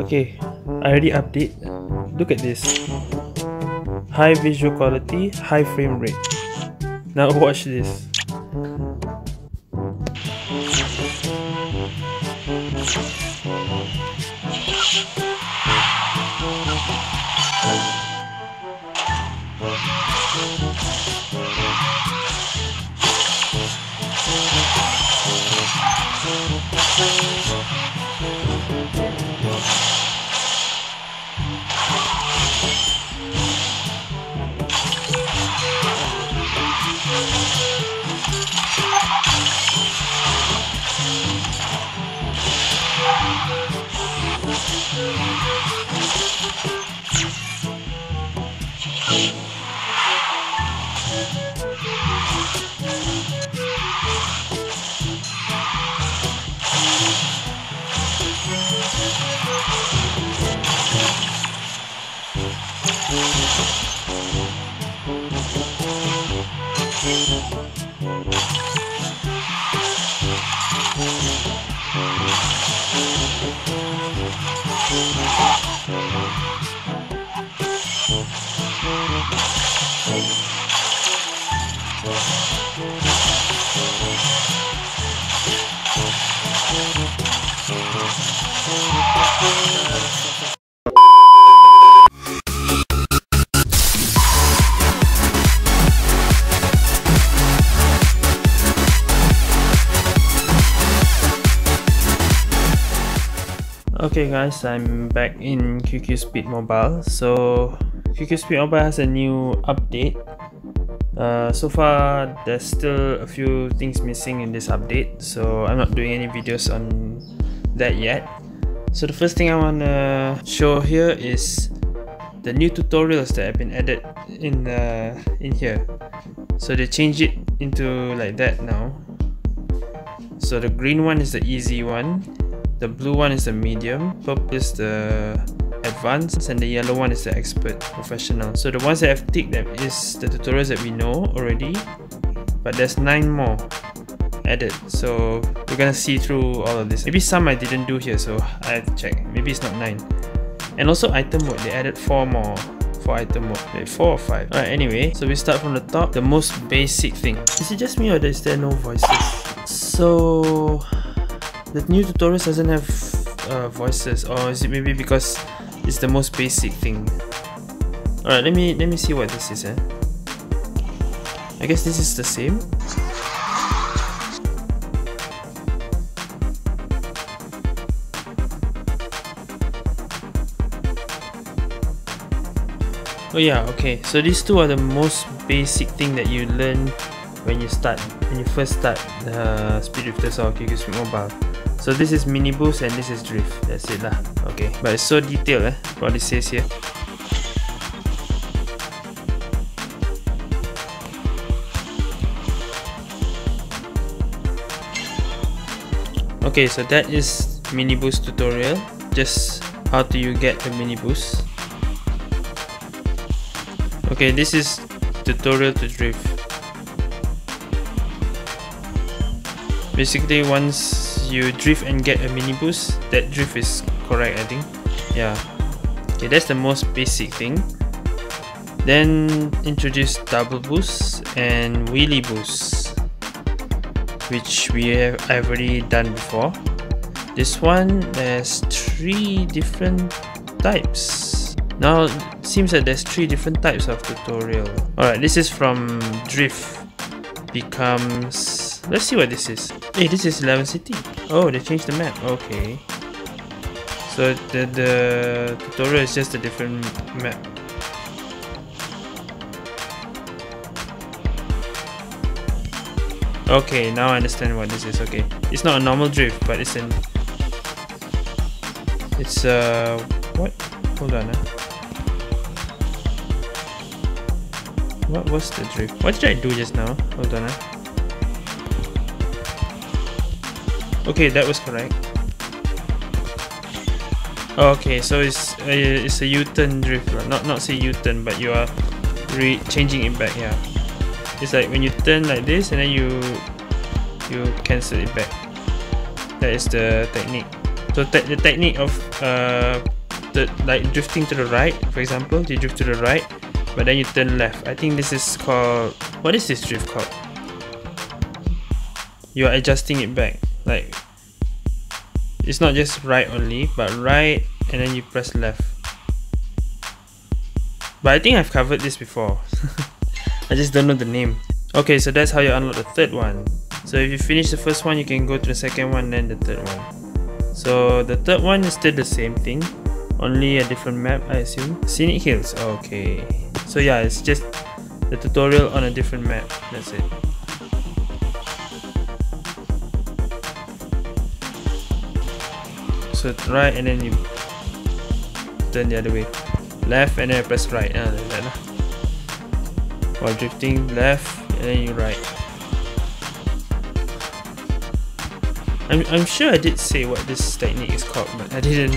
Okay, I already update. Look at this. High visual quality, high frame rate. Now watch this. Okay guys, I'm back in QQ Speed Mobile. So QQ Speed Mobile has a new update. So far there's still a few things missing in this update, so I'm not doing any videos on that yet. So the first thing I wanna show here is the new tutorials that have been added in here. So they change it into like that now. So the green one is the easy one. The blue one is the medium, purple is the advanced, and the yellow one is the expert, professional. So the ones that I've ticked them is the tutorials that we know already, but there's 9 more added. So we're gonna see through all of this. Maybe some I didn't do here, so I have to check. Maybe it's not 9. And also item mode, they added 4 more for item mode. Wait, 4 or 5. Alright, anyway, so we start from the top, the most basic thing. Is it just me or is there no voices? So the new tutorials doesn't have voices, or is it maybe because it's the most basic thing? Alright, let me see what this is. I guess this is the same. Oh yeah, okay. So these two are the most basic thing that you learn when you first start Speed Drifters or QQ Speed Mobile. So this is Mini Boost and this is Drift. That's it lah. Okay, but it's so detailed what it says here. Okay, so that is Mini Boost tutorial. Just how do you get the Mini Boost. Okay, this is tutorial to Drift. Basically, once you drift and get a mini boost, that drift is correct, I think. Yeah, okay, that's the most basic thing. Then introduce double boost and wheelie boost, which I've already done before. This one, there's 3 different types. Now it seems that there's 3 different types of tutorial. Alright, this is from Drift becomes, let's see what this is. Hey, this is Eleven City. Oh, they changed the map. Okay. So the tutorial is just a different map. Okay, now I understand what this is. Okay, it's not a normal drift, but it's an. It's a what? Hold on. What was the drift? What did I do just now? Hold on. Okay, that was correct. Okay, so it's a U-turn drift, right? Not say U-turn, but you are changing it back. Yeah, it's like when you turn like this and then you cancel it back. That is the technique. So the technique of like drifting to the right, for example, you drift to the right, but then you turn left. I think this is called, what is this drift called? You are adjusting it back, like it's not just right only, but right and then you press left. But I think I've covered this before. I just don't know the name. Okay, so that's how you unlock the third one. So if you finish the first one, you can go to the second one, then the third one. So the third one is still the same thing, only a different map, I assume. Scenic Hills, okay. So yeah, it's just the tutorial on a different map, that's it. So right and then you turn the other way. Left and then I press right, like that lah. While drifting left and then you right. I'm sure I did say what this technique is called, but I don't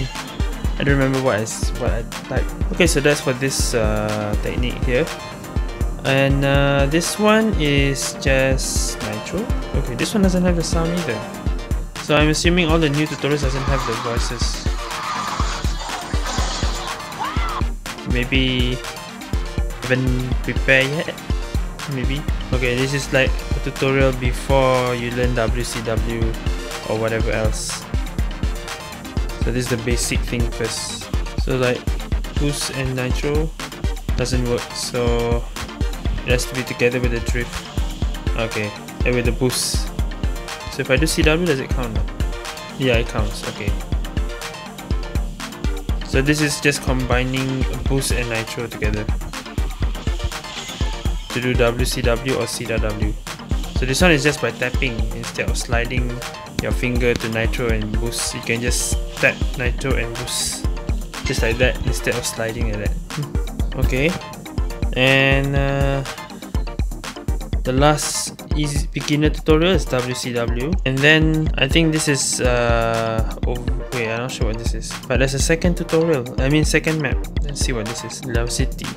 remember what I typed. Okay, so that's for this technique here. And this one is just Nitro. Okay, this one doesn't have the sound either. So I'm assuming all the new tutorials doesn't have the voices. Maybe haven't prepared yet, maybe. Okay, this is like a tutorial before you learn WCW or whatever else. So this is the basic thing first. So like boost and Nitro doesn't work, so it has to be together with the drift. Okay, and with the boost. So if I do CW, does it count? Yeah, it counts. Okay. So this is just combining boost and Nitro together to do WCW or CW. So this one is just by tapping instead of sliding your finger to Nitro and boost. You can just tap Nitro and boost just like that instead of sliding like that. Okay, and the last easy beginner tutorial is WCW, and then I think this is wait, I'm not sure what this is, but there's a second tutorial, I mean second map. Let's see what this is. Love City.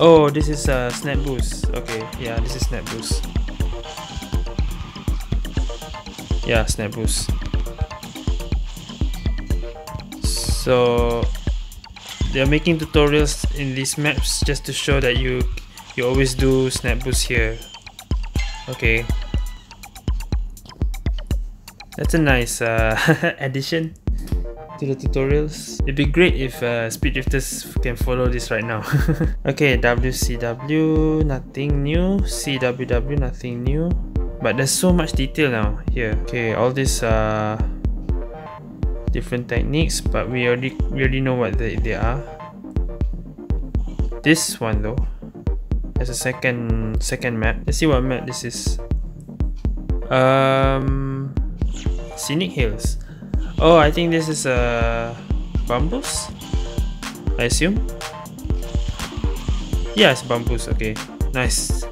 Oh, this is Snap Boost. Okay, yeah, this is Snap Boost. Yeah, Snap Boost. So they're making tutorials in these maps just to show that you always do Snap Boost here. Okay, that's a nice addition to the tutorials. It'd be great if speed drifters can follow this right now. Okay, WCW, nothing new. CWW, nothing new. But there's so much detail now here. Okay, all these different techniques, but we already know what they are. This one though, as a second map. Let's see what map this is. Scenic Hills. Oh, I think this is bamboos, I assume. Yeah, it's bamboos. Okay, nice.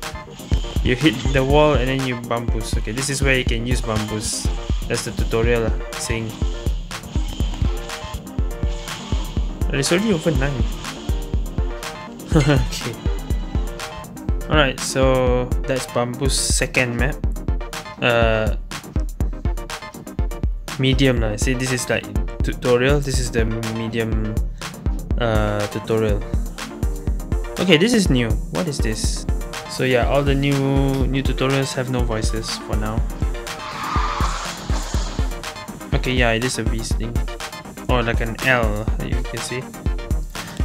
You hit the wall and then you bamboos. Okay, this is where you can use bamboos. That's the tutorial saying. But it's already over 9. Okay. Alright, so that's bamboos second map. Medium, see, this is like tutorial, this is the medium tutorial. Okay, this is new. What is this? So yeah, all the new tutorials have no voices for now. Okay, yeah, it is a V thing. Or like an L, you can see.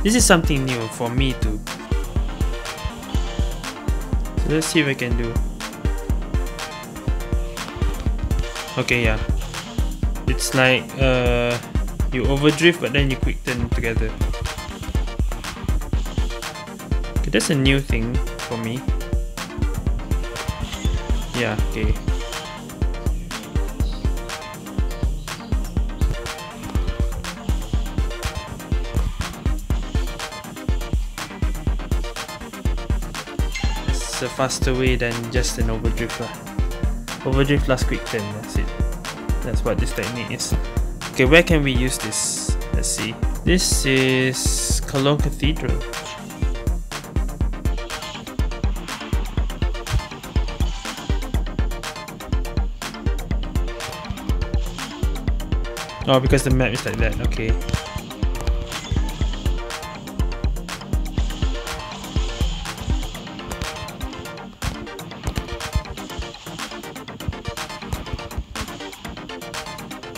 This is something new for me too. Let's see what I can do. Okay, yeah, it's like you overdrift but then you quick turn together. Okay, that's a new thing for me. Yeah, okay. A faster way than just an overdrift lah. Overdrift last quick turn, that's it. That's what this technique is. Okay, where can we use this? Let's see. This is Cologne Cathedral. Oh, because the map is like that, okay.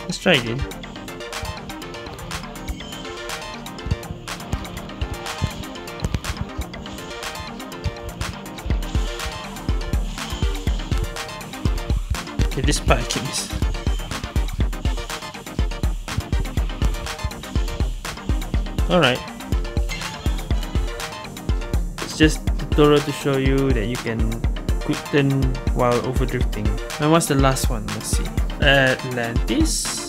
Let's try again. Okay, this part I keep this. Alright. It's just a tutorial to show you that you can quick turn while overdrifting. Now what's the last one? Let's see. Atlantis.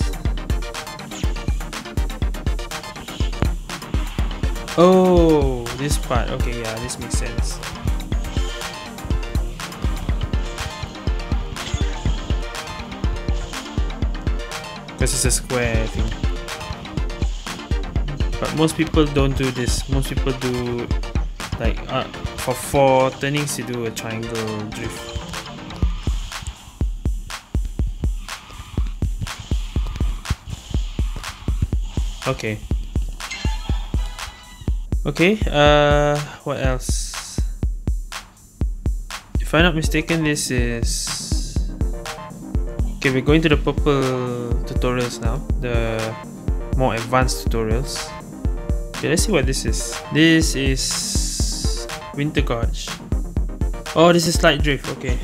Oh, this part. Okay, yeah, this makes sense. Because it's a square thing. But most people don't do this. Most people do like for four turnings you do a triangle drift. Okay. Okay. What else? If I'm not mistaken, this is okay. We're going to the purple tutorials now. The more advanced tutorials. Okay, let's see what this is. This is Winter Gorge. Oh, this is Slide Drift, okay.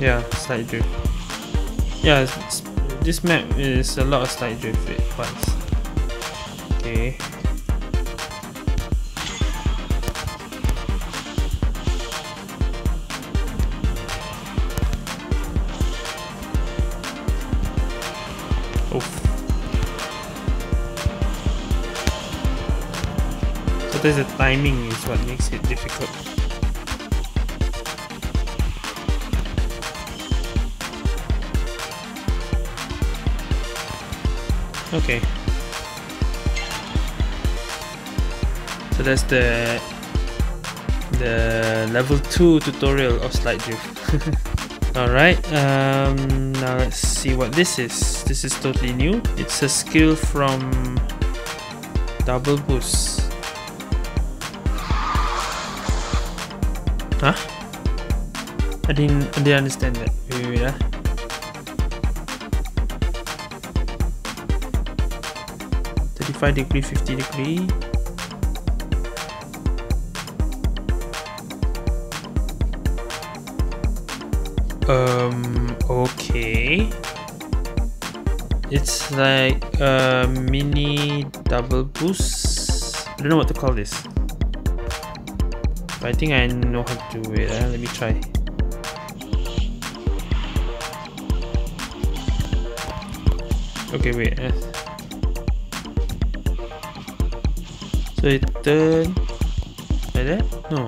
Yeah, Slide Drift. Yeah, this map is a lot of Slide Drift parts. Okay. Sometimes the timing is what makes it difficult. Okay. So that's the level 2 tutorial of Slide Drift. Alright, now let's see what this is. This is totally new. It's a skill from Double Boost. Huh? I didn't understand that. Wait, huh? 35 degree, 50 degree. Okay. It's like a mini double boost. I don't know what to call this. I think I know how to do it. Let me try. Okay, wait. So it turn like that? No.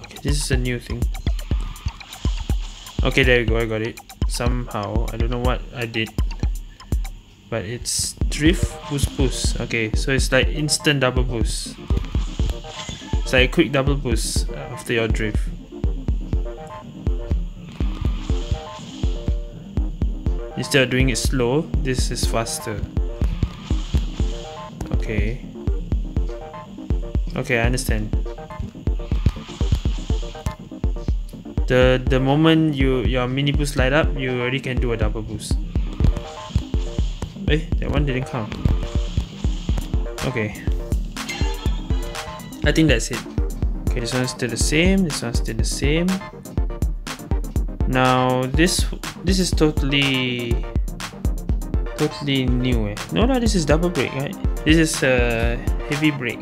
Okay, this is a new thing. Okay, there we go. I got it. Somehow. I don't know what I did. But it's drift boost boost. Okay, so it's like instant double boost. It's like a quick double boost after your drift. Instead of doing it slow, this is faster. Okay. Okay, I understand. The moment your mini boost light up, you already can do a double boost. Eh, that one didn't count. Okay. I think that's it. Okay, this one's still the same. This one's still the same. Now, this is totally new. No, this is double brake, right? This is a heavy brake.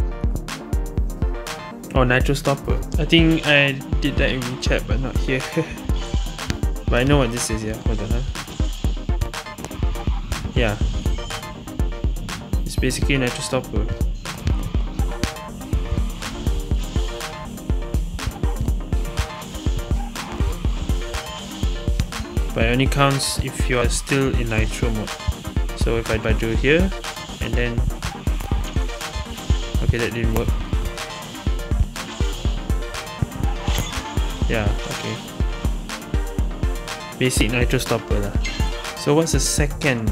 Oh, Nitro Stopper. I think I did that in chat, but not here. But I know what this is, yeah. Hold on, huh? Yeah. It's basically a Nitro Stopper. But it only counts if you are still in Nitro mode. So if I do here, and then, okay, that didn't work. Yeah, okay, basic Nitro Stopper lah. So what's the second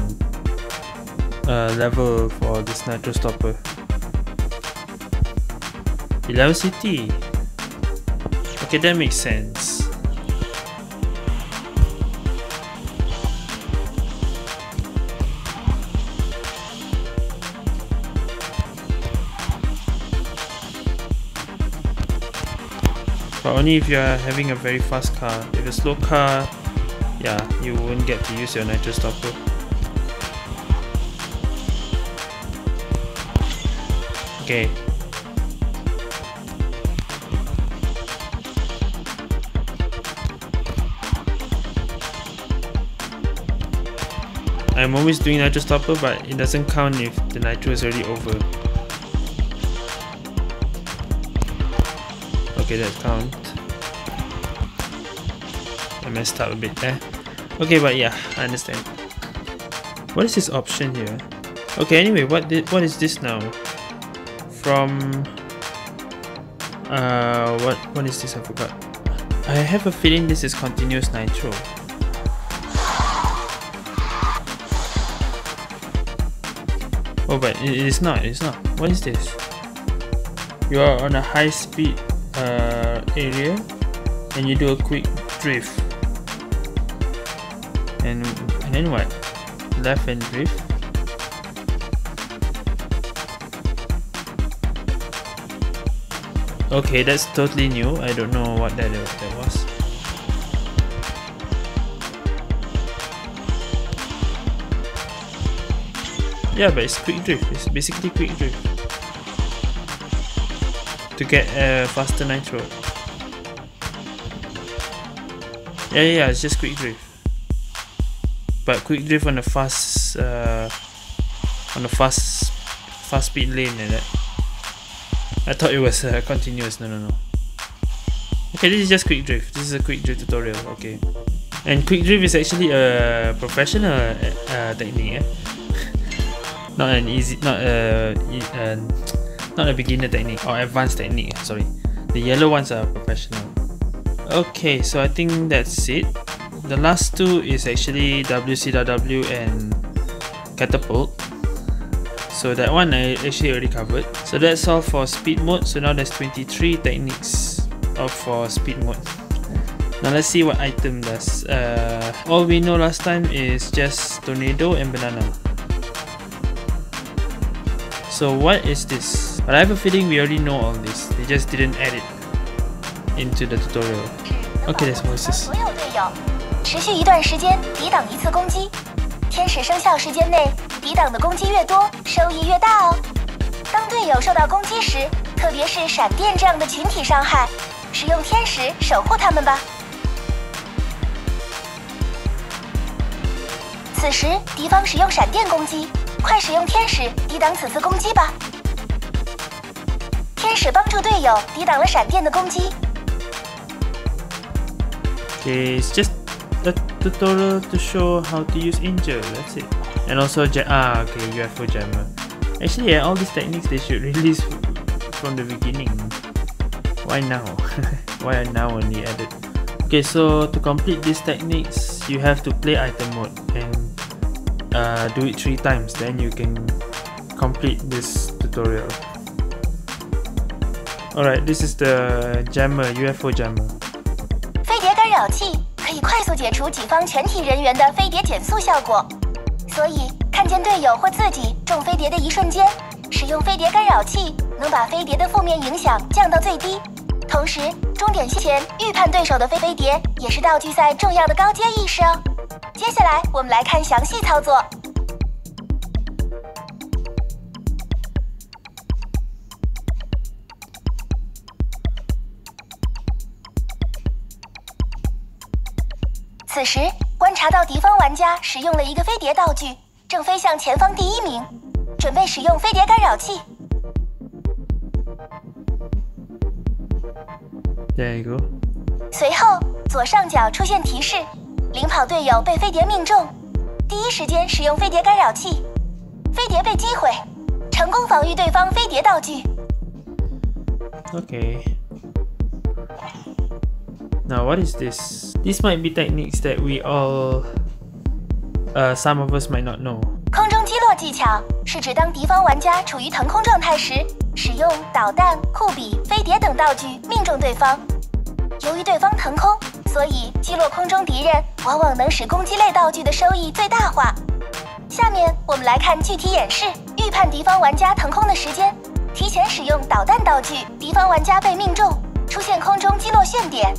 level for this Nitro Stopper? 11 City. Okay, that makes sense. But only if you are having a very fast car. If a slow car, yeah, you won't get to use your Nitro Stopper. Okay. I'm always doing Nitro Stopper, but it doesn't count if the Nitro is already over. Okay, that counts. I messed up a bit there. Okay, but yeah, I understand. What is this option here? Okay, anyway, what is this now? From... what is this? I forgot. I have a feeling this is continuous Nitro. Oh, but it's not. What is this? You are on a high speed area and you do a quick drift. And then what? Left and drift. Okay, that's totally new. I don't know what that was. Yeah, but it's quick drift. It's basically quick drift to get a faster Nitro. Yeah, it's just quick drift, but quick drift on a fast fast speed lane and that. I thought it was continuous. No. Okay, this is just quick drift. This is a quick drift tutorial. Okay, and quick drift is actually a professional technique. Not an easy, not a beginner technique or advanced technique. Sorry, the yellow ones are professional. Okay, so I think that's it. The last two is actually WCW and catapult. So that one I actually already covered. So that's all for speed mode. So now there's 23 techniques for speed mode. Now let's see what item does. All we know last time is just tornado and banana. So what is this? But I have a feeling we already know all this. They just didn't add it into the tutorial. Okay, let's watch this. Okay, it's just a tutorial to show how to use injure, that's it. And also UFO Jammer. Actually, yeah, all these techniques they should release from the beginning. Why now? Why are now only added? Okay, so to complete these techniques, you have to play item mode and do it 3 times, then you can complete this tutorial. Alright, this is the jammer, UFO Jammer. There you go. 飞碟被击毁，成功防御对方飞碟道具。Okay. Now what is this? This might be techniques that we all, some of us might not know. 空中击落技巧是指当敌方玩家处于腾空状态时，使用导弹、酷比、飞碟等道具命中对方。由于对方腾空，所以击落空中敌人往往能使攻击类道具的收益最大化。下面我们来看具体演示，预判敌方玩家腾空的时间，提前使用导弹道具，敌方玩家被命中，出现空中击落炫点。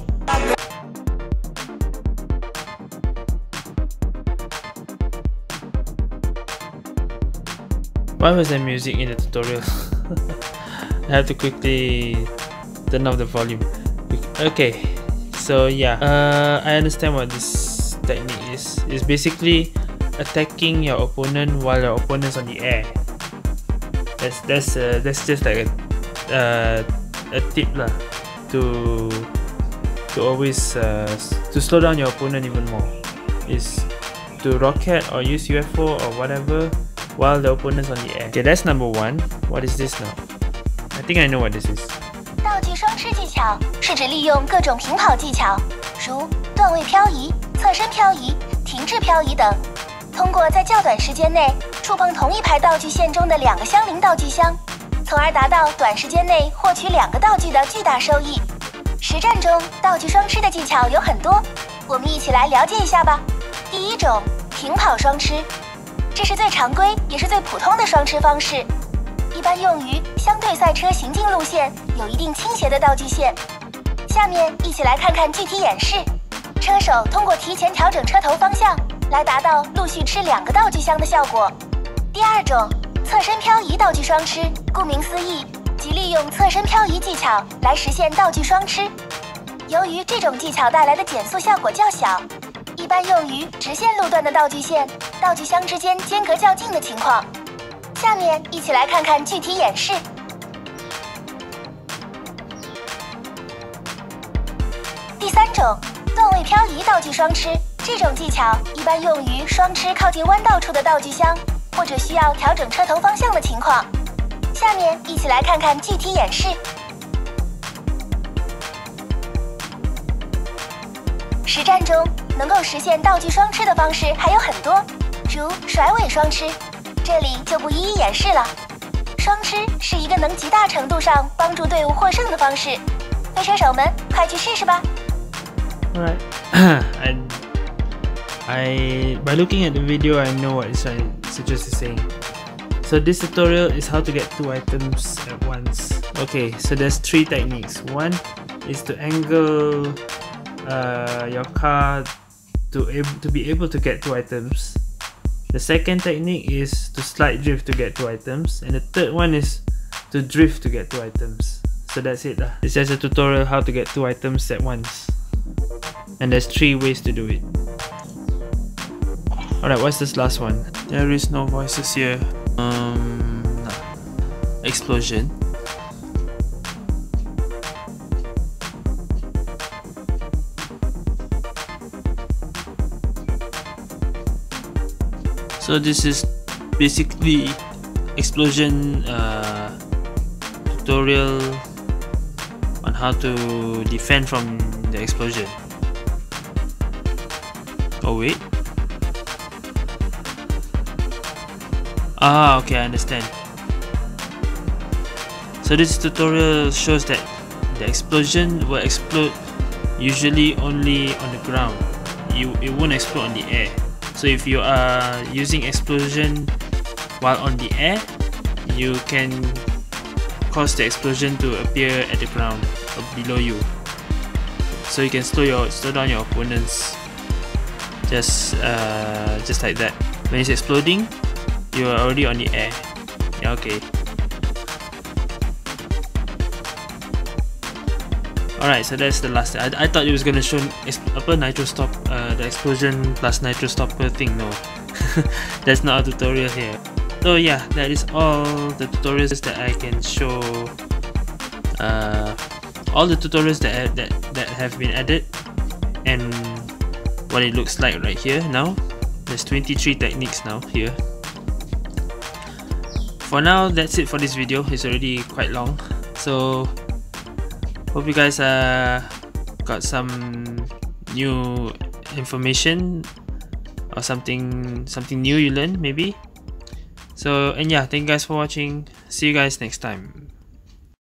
Why was there music in the tutorial? I have to quickly turn off the volume. Okay, so yeah, I understand what this technique is. It's basically attacking your opponent while your opponent's on the air. That's just like a tip lah to always to slow down your opponent even more. Is to rocket or use UFO or whatever while the opponent's on the air. Okay, that's number one. What is this now? I think I know what this is. 道具双吃技巧是指利用各种平跑技巧，如段位漂移、侧身漂移、停滞漂移等，通过在较短时间内触碰同一排道具线中的两个相邻道具箱，从而达到短时间内获取两个道具的巨大收益。实战中，道具双吃的技巧有很多，我们一起来了解一下吧。第一种，平跑双吃。 这是最常规也是最普通的双吃方式，一般用于相对赛车行进路线有一定倾斜的道具线。下面一起来看看具体演示。车手通过提前调整车头方向，来达到陆续吃两个道具箱的效果。第二种，侧身漂移道具双吃，顾名思义，即利用侧身漂移技巧来实现道具双吃。由于这种技巧带来的减速效果较小。 一般用于直线路段的道具线、道具箱之间间隔较近的情况。下面一起来看看具体演示。第三种，段位漂移道具双吃，这种技巧一般用于双吃靠近弯道处的道具箱，或者需要调整车头方向的情况。下面一起来看看具体演示。实战中。 能够实现道具双吃的方式还有很多，如甩尾双吃，这里就不一一演示了。双吃是一个能极大程度上帮助队伍获胜的方式，飞车手们快去试试吧。Alright, I by looking at the video, I know what it's just saying. So this tutorial is how to get two items at once. Okay, so there's three techniques. One is to angle your car to be able to get two items. The second technique is to slide drift to get two items, and the third one is to drift to get two items. So that's it lah. It's just a tutorial how to get two items at once, and there's three ways to do it. Alright, what's this last one? There is no voices here. Nah. Explosion. So this is basically explosion tutorial on how to defend from the explosion. Oh wait. Ah, okay, I understand. So this tutorial shows that the explosion will explode usually only on the ground. It won't explode on the air. So if you are using explosion while on the air, you can cause the explosion to appear at the ground or below you. So you can slow down your opponents just like that. When it's exploding, you are already on the air. Yeah, okay. Alright, so that's the last. I thought it was gonna show the explosion plus Nitro Stopper thing. No, that's not a tutorial here. So yeah, that is all the tutorials that I can show. All the tutorials that have been added, and what it looks like right here now. There's 23 techniques now here. for now, that's it for this video. It's already quite long, so hope you guys got some new information or something new you learned maybe. So, and yeah, thank you guys for watching. See you guys next time.